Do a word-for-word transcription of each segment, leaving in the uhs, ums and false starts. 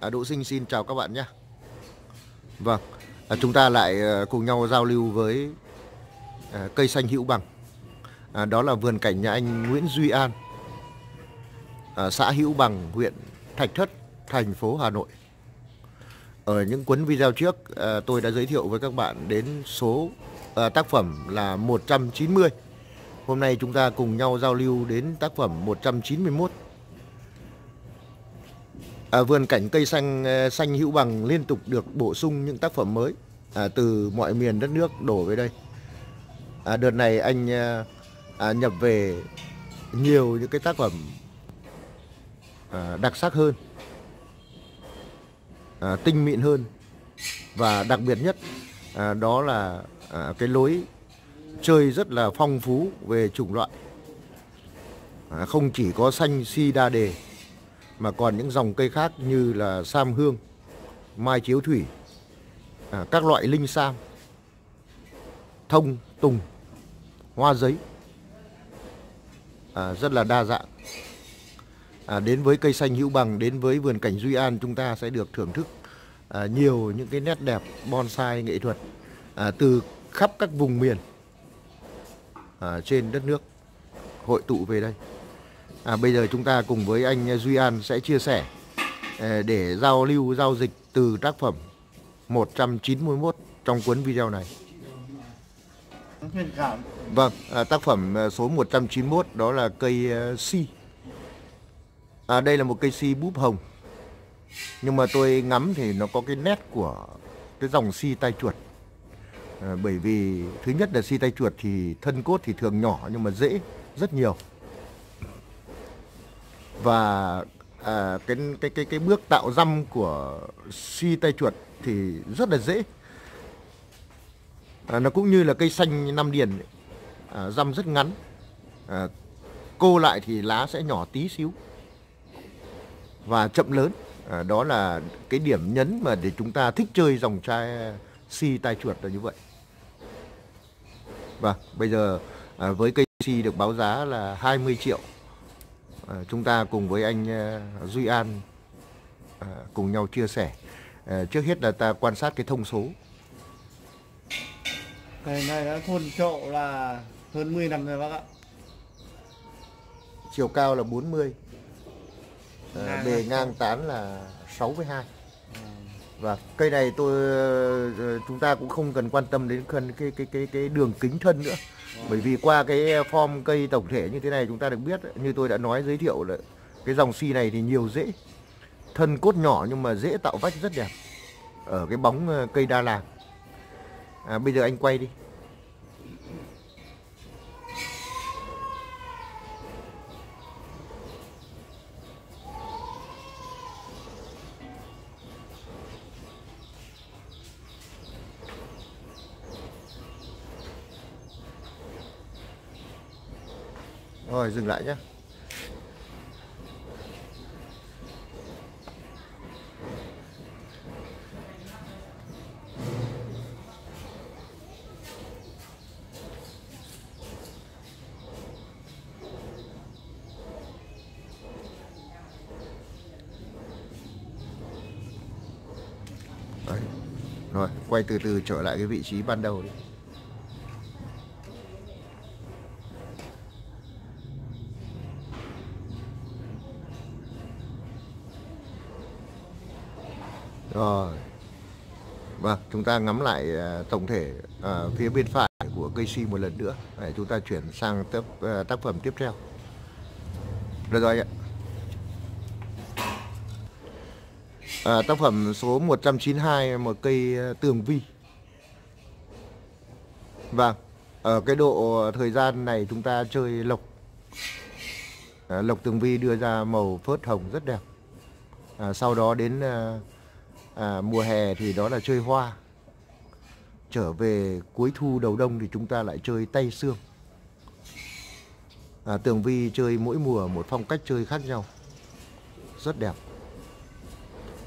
à, Đỗ Sinh xin chào các bạn nhé. Vâng, à, chúng ta lại cùng nhau giao lưu với à, cây xanh Hữu Bằng. À, đó là vườn cảnh nhà anh Nguyễn Duy An, à, xã Hữu Bằng, huyện Thạch Thất, thành phố Hà Nội. Ở những cuốn video trước, à, tôi đã giới thiệu với các bạn đến số à, tác phẩm là một trăm chín mươi. Hôm nay chúng ta cùng nhau giao lưu đến tác phẩm một trăm chín mươi mốt. À, vườn cảnh cây xanh xanh Hữu Bằng liên tục được bổ sung những tác phẩm mới à, từ mọi miền đất nước đổ về đây. À, đợt này anh à, nhập về nhiều những cái tác phẩm à, đặc sắc hơn, à, tinh mịn hơn, và đặc biệt nhất à, đó là à, cái lối chơi rất là phong phú về chủng loại. À, không chỉ có xanh si đa đề mà còn những dòng cây khác như là sam hương, mai chiếu thủy, à, các loại linh sam, thông, tùng, hoa giấy, à, rất là đa dạng. À, đến với cây xanh Hữu Bằng, đến với vườn cảnh Duy An, chúng ta sẽ được thưởng thức à, nhiều những cái nét đẹp bonsai nghệ thuật à, từ khắp các vùng miền à, trên đất nước hội tụ về đây. À, bây giờ chúng ta cùng với anh Duy An sẽ chia sẻ để giao lưu, giao dịch từ tác phẩm một trăm chín mươi mốt trong cuốn video này. Vâng, à, tác phẩm số một trăm chín mươi mốt đó là cây si. À, đây là một cây si búp hồng. Nhưng mà tôi ngắm thì nó có cái nét của cái dòng si tai chuột. À, bởi vì thứ nhất là si tai chuột thì thân cốt thì thường nhỏ nhưng mà dễ rất nhiều. Và à, cái cái cái cái bước tạo răm của si tai chuột thì rất là dễ. À, nó cũng như là cây xanh Nam Điền, à, răm rất ngắn, à, cô lại thì lá sẽ nhỏ tí xíu và chậm lớn. À, đó là cái điểm nhấn mà để chúng ta thích chơi dòng chai si tai chuột là như vậy. Và bây giờ à, với cây si được báo giá là hai mươi triệu. À, chúng ta cùng với anh uh, Duy An à, cùng nhau chia sẻ. À, trước hết là ta quan sát cái thông số. Cây này đã thôn trậu là hơn mười năm rồi bác ạ. Chiều cao là bốn mươi, à, bề ngang tán là sáu với hai. Và cây này tôi chúng ta cũng không cần quan tâm đến cái cái cái cái đường kính thân nữa. Bởi vì qua cái form cây tổng thể như thế này chúng ta được biết, như tôi đã nói giới thiệu là cái dòng si này thì nhiều rễ, thân cốt nhỏ nhưng mà rễ tạo vách rất đẹp ở cái bóng cây đa làng. À, bây giờ anh quay đi. Rồi, dừng lại nhé. Đấy. Rồi, quay từ từ trở lại cái vị trí ban đầu đi. Rồi, và chúng ta ngắm lại tổng thể à, phía bên phải của cây si một lần nữa. Để chúng ta chuyển sang tác, tác phẩm tiếp theo. Được rồi ạ. À, tác phẩm số một trăm chín mươi hai, một cây tường vi. Và ở cái độ thời gian này chúng ta chơi lộc. À, lộc tường vi đưa ra màu phớt hồng rất đẹp. À, sau đó đến... À, À, mùa hè thì đó là chơi hoa. Trở về cuối thu đầu đông thì chúng ta lại chơi tay xương. à, Tường vi chơi mỗi mùa một phong cách chơi khác nhau, rất đẹp.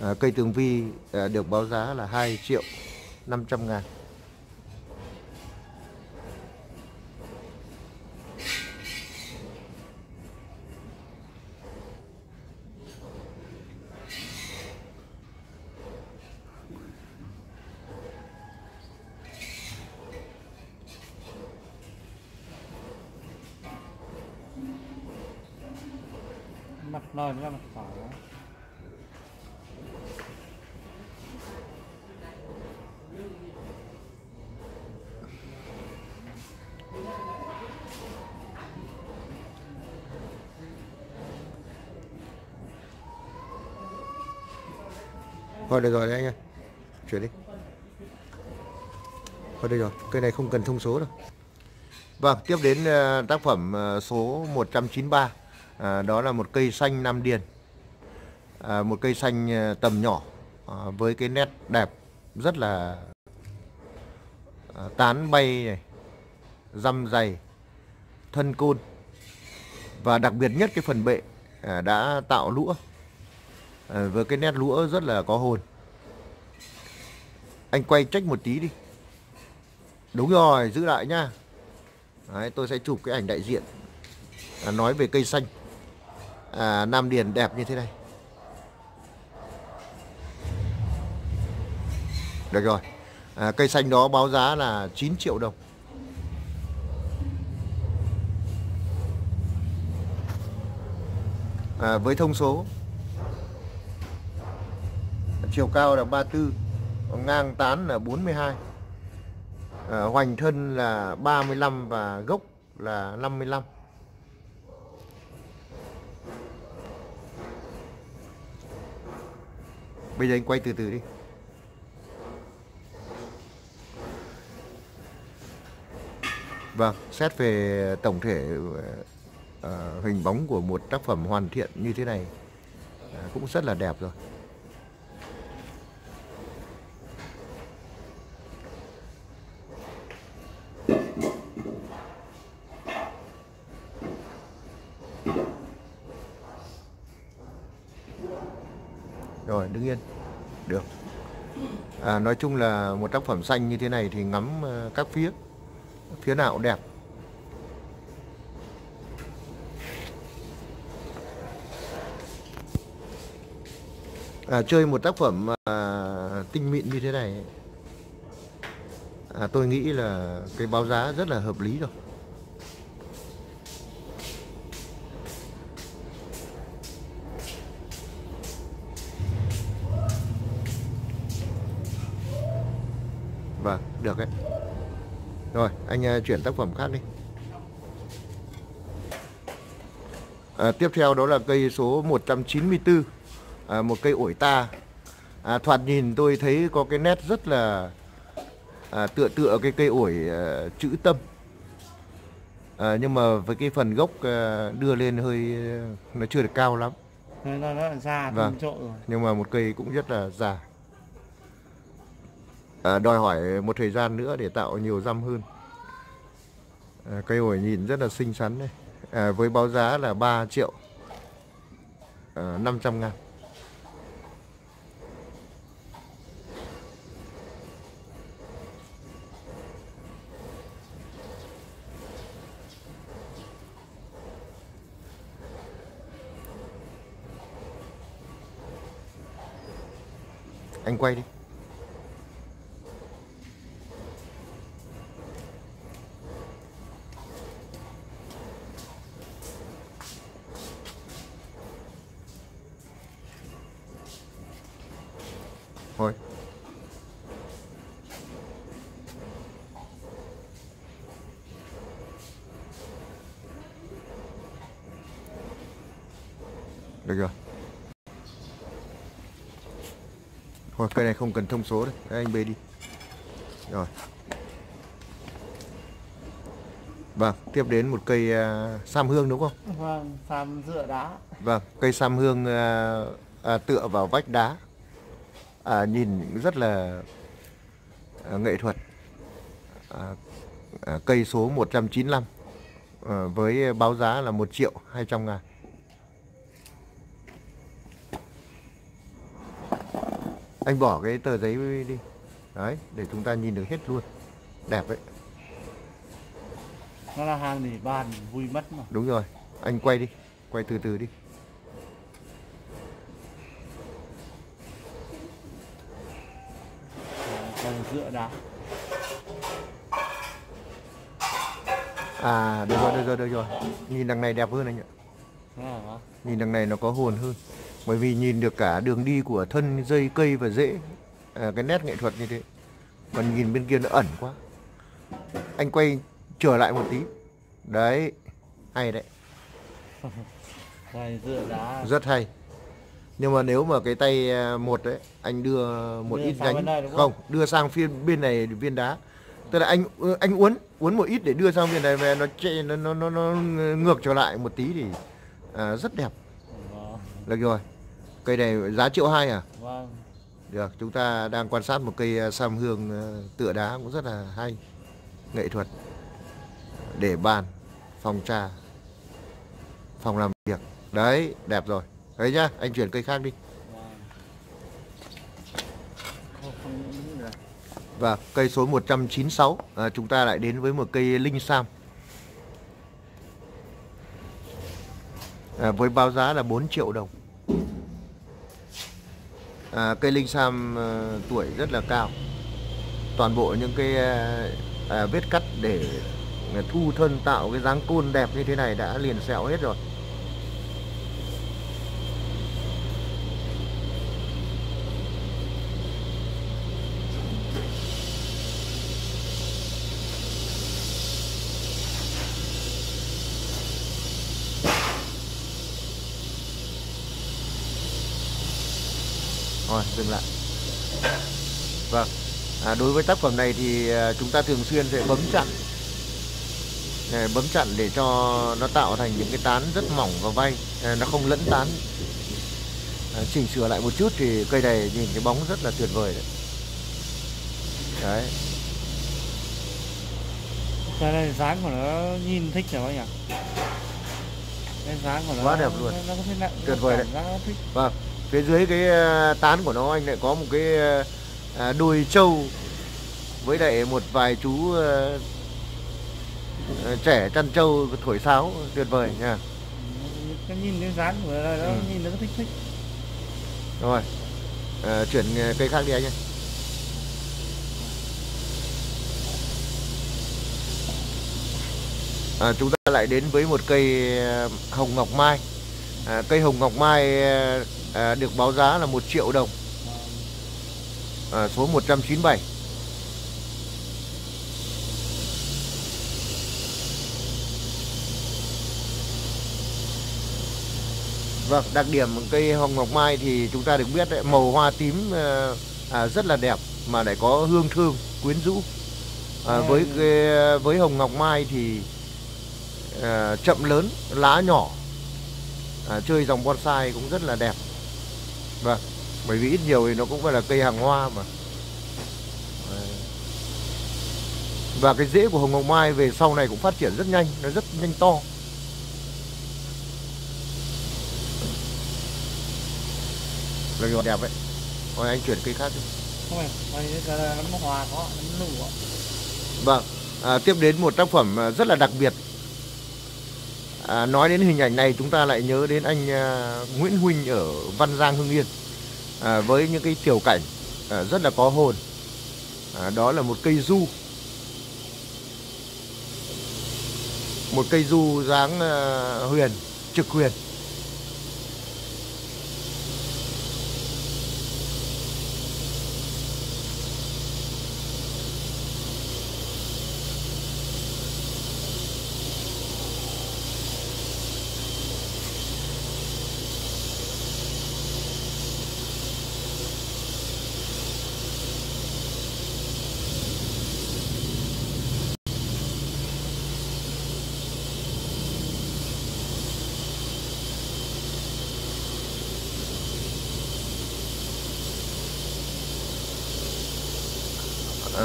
à, Cây tường vi à, được báo giá là hai triệu năm trăm ngàn. Nơi mới là mặt phải. Thôi được rồi đấy anh ơi, chuyển đi. Thôi được rồi, cây này không cần thông số đâu. Vâng, tiếp đến tác phẩm số một trăm chín mươi ba. À, đó là một cây xanh Nam Điền, à, một cây xanh tầm nhỏ, à, với cái nét đẹp rất là à, tán bay này, răm dày, thân côn, và đặc biệt nhất cái phần bệ à, đã tạo lũa, à, với cái nét lũa rất là có hồn. Anh quay check một tí đi. Đúng rồi, giữ lại nha. Đấy, tôi sẽ chụp cái ảnh đại diện à, nói về cây xanh à, Nam Điền đẹp như thế này. Được rồi, à, cây xanh đó báo giá là chín triệu đồng. à, Với thông số, chiều cao là ba mươi tư, ngang tán là bốn mươi hai, à, hoành thân là ba mươi lăm và gốc là năm mươi lăm. Bây giờ anh quay từ từ đi. Vâng, xét về tổng thể uh, hình bóng của một tác phẩm hoàn thiện như thế này uh, cũng rất là đẹp rồi. Rồi, đứng yên được. à, Nói chung là một tác phẩm xanh như thế này thì ngắm các phía, phía nào đẹp. à, Chơi một tác phẩm à, tinh mịn như thế này, à, tôi nghĩ là cái báo giá rất là hợp lý rồi. Vâng, được đấy. Rồi, anh chuyển tác phẩm khác đi. à, Tiếp theo đó là cây số một trăm chín mươi tư, à, một cây ổi ta. à, Thoạt nhìn tôi thấy có cái nét rất là à, tựa tựa cái cây ổi à, chữ tâm, à, nhưng mà với cái phần gốc à, đưa lên hơi, nó chưa được cao lắm. Nó là già, vâng, trộn rồi. Nhưng mà một cây cũng rất là già. À, đòi hỏi một thời gian nữa để tạo nhiều răm hơn. à, Cây ổi nhìn rất là xinh xắn đây. À, với báo giá là ba triệu năm trăm ngàn. Anh quay đi. Thôi. Được rồi. Thôi, cây này không cần thông số đấy, đấy anh bê đi. Rồi. Vâng, tiếp đến một cây uh, sam hương đúng không? Vâng, sam dựa đá. Vâng, cây sam hương uh, à, tựa vào vách đá. À, nhìn rất là à, nghệ thuật. à, à, Cây số một trăm chín mươi lăm, à, với báo giá là một triệu hai trăm ngàn. Anh bỏ cái tờ giấy đi. Đấy, để chúng ta nhìn được hết luôn. Đẹp đấy. Nó là hàng để bàn vui mất mà. Đúng rồi, anh quay đi. Quay từ từ đi. Dựa đá. À, được rồi, được rồi, được rồi. Nhìn đằng này đẹp hơn anh ạ. Nhìn đằng này nó có hồn hơn, bởi vì nhìn được cả đường đi của thân, dây, cây và rễ, à, cái nét nghệ thuật như thế. Còn nhìn bên kia nó ẩn quá. Anh quay trở lại một tí. Đấy, hay đấy. Rất hay. Nhưng mà nếu mà cái tay một đấy, anh đưa một đưa ít nhánh đây, không, đưa sang phía bên này viên đá. Tức là anh anh uốn uốn một ít để đưa sang bên này về, nó nó nó nó, nó ngược trở lại một tí thì à, rất đẹp. Được rồi. Cây này giá triệu hai à? Vâng. Được, chúng ta đang quan sát một cây sam hương tựa đá cũng rất là hay, nghệ thuật. Để bàn, phòng trà, phòng làm việc. Đấy, đẹp rồi. Đấy nhá, anh chuyển cây khác đi. Và cây số một trăm chín mươi sáu, à, chúng ta lại đến với một cây linh sam. À, với báo giá là bốn triệu đồng. À, cây linh sam à, tuổi rất là cao. Toàn bộ những cái à, à, vết cắt để thu thân tạo cái dáng côn đẹp như thế này đã liền sẹo hết rồi. Rồi, dừng lại. Vâng, à, đối với tác phẩm này thì chúng ta thường xuyên sẽ bấm chặn bấm chặn để cho nó tạo thành những cái tán rất mỏng và vay, nó không lẫn tán. À, chỉnh sửa lại một chút thì cây này nhìn cái bóng rất là tuyệt vời đấy. Đấy. Cái này dáng của nó nhìn thích rồi anh ạ. Cái dáng của nó quá đẹp luôn. Nó, nó có nặng, tuyệt vời đấy. Vâng, phía dưới cái tán của nó anh lại có một cái đôi trâu với lại một vài chú trẻ chăn trâu thổi sáo, tuyệt vời nha. Cái nhìn cái dáng của nó, ừ. Nhìn nó thích thích. Rồi, à, chuyển cây khác đi anh ơi. À, chúng ta lại đến với một cây hồng ngọc mai. À, cây hồng ngọc mai à, được báo giá là một triệu đồng. À, số một trăm chín mươi bảy. Vâng, đặc điểm cây hồng ngọc mai thì chúng ta được biết đấy, màu hoa tím à, rất là đẹp mà lại có hương thơm quyến rũ. À, với cái, với hồng ngọc mai thì à, chậm lớn, lá nhỏ, à, chơi dòng bonsai cũng rất là đẹp. Vâng, bởi vì ít nhiều thì nó cũng phải là cây hàng hoa mà. Và cái rễ của hồng ngọc mai về sau này cũng phát triển rất nhanh, nó rất nhanh to. Là đẹp đấy. Rồi anh chuyển cây khác đi. Không phải, cái nấm hoa có, nấm lụ ạ. Vâng, à, tiếp đến một tác phẩm rất là đặc biệt. À, nói đến hình ảnh này chúng ta lại nhớ đến anh à, Nguyễn Huynh ở Văn Giang, Hưng Yên. À, với những cái tiểu cảnh à, rất là có hồn. À, đó là một cây du. Một cây du dáng à, huyền, trực huyền.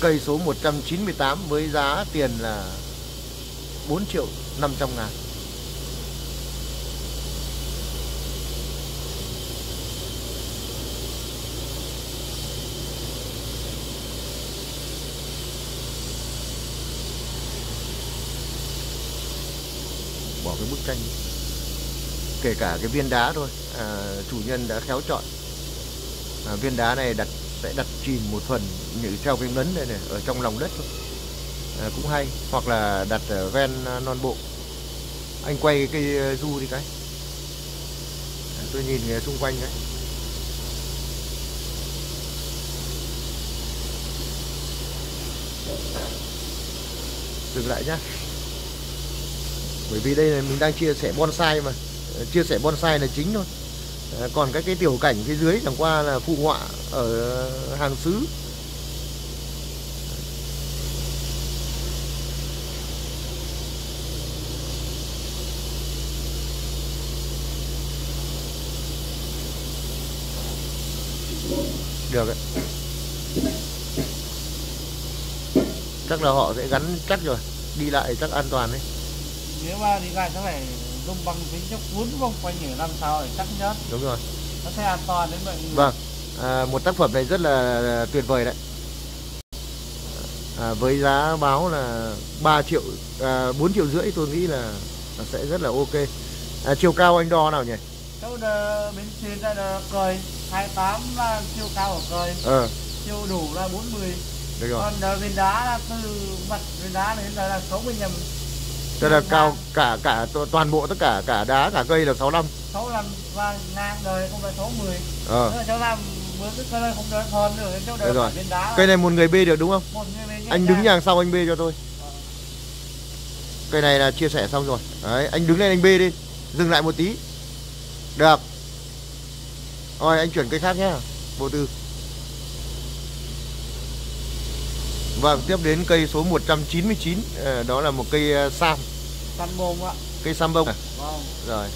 Cây số một trăm chín mươi tám với giá tiền là bốn triệu năm trăm ngàn. Bỏ cái bức tranh, kể cả cái viên đá thôi, à, chủ nhân đã khéo chọn. à, Viên đá này đặt sẽ đặt chìm một phần như treo cái nấn đây này ở trong lòng đất thôi. À, cũng hay, hoặc là đặt ở ven non bộ. Anh quay cái du đi cái. tôi nhìn người xung quanh đấy. Dừng lại nhá, bởi vì đây là mình đang chia sẻ bonsai mà, chia sẻ bonsai là chính thôi. À, còn các cái tiểu cảnh phía dưới chẳng qua là phụ họa ở hàng xứ. Được đấy, chắc là họ sẽ gắn chắc rồi, đi lại chắc an toàn đấy. Nếu mà đi lại chắc phải dùng bằng kính chắc cuốn vòng quanh để làm sao để chắc nhất. Đúng rồi, nó sẽ an toàn đến vậy. Vâng, à, một tác phẩm này rất là tuyệt vời đấy. À, với giá báo là ba triệu, à, bốn triệu rưỡi tôi nghĩ là, là sẽ rất là ok. À, chiều cao anh đo nào nhỉ? Chỗ bên trên đây là cời hai mươi tám là chiều cao của cời, ờ. chiều đủ là bốn mươi. Còn viên đá là từ mặt viên đá đến đây là sáu mươi lăm. Tức là cao cả cả toàn bộ tất cả cả đá cả cây là sáu mươi lăm. sáu mươi lăm và ngang đời không phải sáu mươi. Ờ. Tức là cháu làm mới cái cây không đỡ hơn nữa cháu đỡ phải viên đá. Cây này một người bê được đúng không? Một người bê. Anh đứng hàng sau anh bê cho tôi. Ờ. Cây này là chia sẻ xong rồi. Đấy, anh đứng lên anh bê đi. Dừng lại một tí. Được. Rồi anh chuyển cây khác nhé, bộ tư. Vâng, tiếp đến cây số một trăm chín mươi chín, đó là một cây sam. Sam bông ạ. Cây sam bông à? Vâng. Rồi.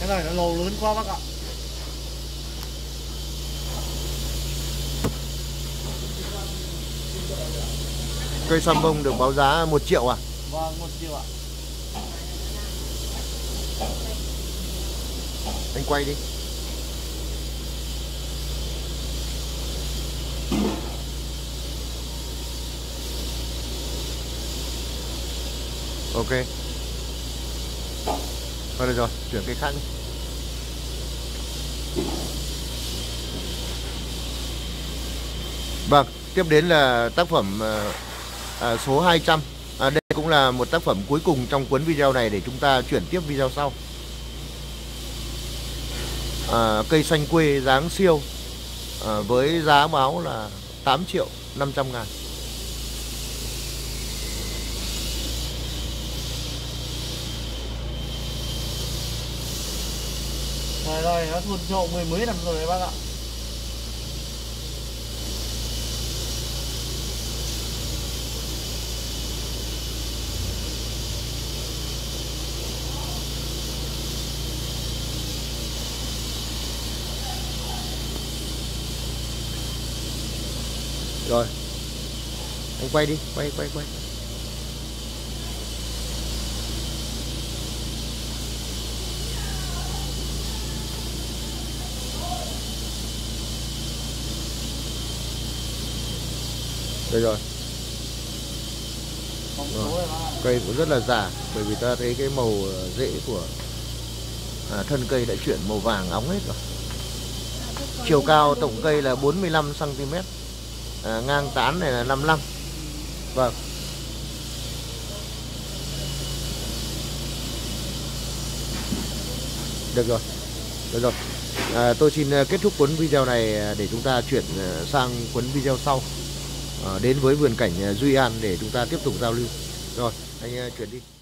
Cái này nó lồ lớn quá bác ạ. Cây sam bông được báo giá một triệu à? Vâng, một triệu ạ. Anh quay đi. Ok. Thôi được rồi, chuyển cái khác đi. Vâng, tiếp đến là tác phẩm à, số hai trăm. À, đây cũng là một tác phẩm cuối cùng trong cuốn video này để chúng ta chuyển tiếp video sau. À, cây xanh quê dáng siêu, à, với giá báo là tám triệu năm trăm ngàn. Trời ơi, nó thuần trộn mười mấy năm rồi đấy bác ạ. Rồi, anh quay đi, quay, quay, quay. Đây rồi. Rồi, cây cũng rất là già, bởi vì ta thấy cái màu rễ của à, thân cây đã chuyển màu vàng óng hết rồi. Chiều cao tổng cây là bốn mươi lăm xăng ti mét. À, ngang tán này là năm mươi lăm. Vâng. Được rồi. Được rồi. À, tôi xin kết thúc cuốn video này để chúng ta chuyển sang cuốn video sau. À, đến với vườn cảnh Duy An để chúng ta tiếp tục giao lưu. Rồi, anh chuyển đi.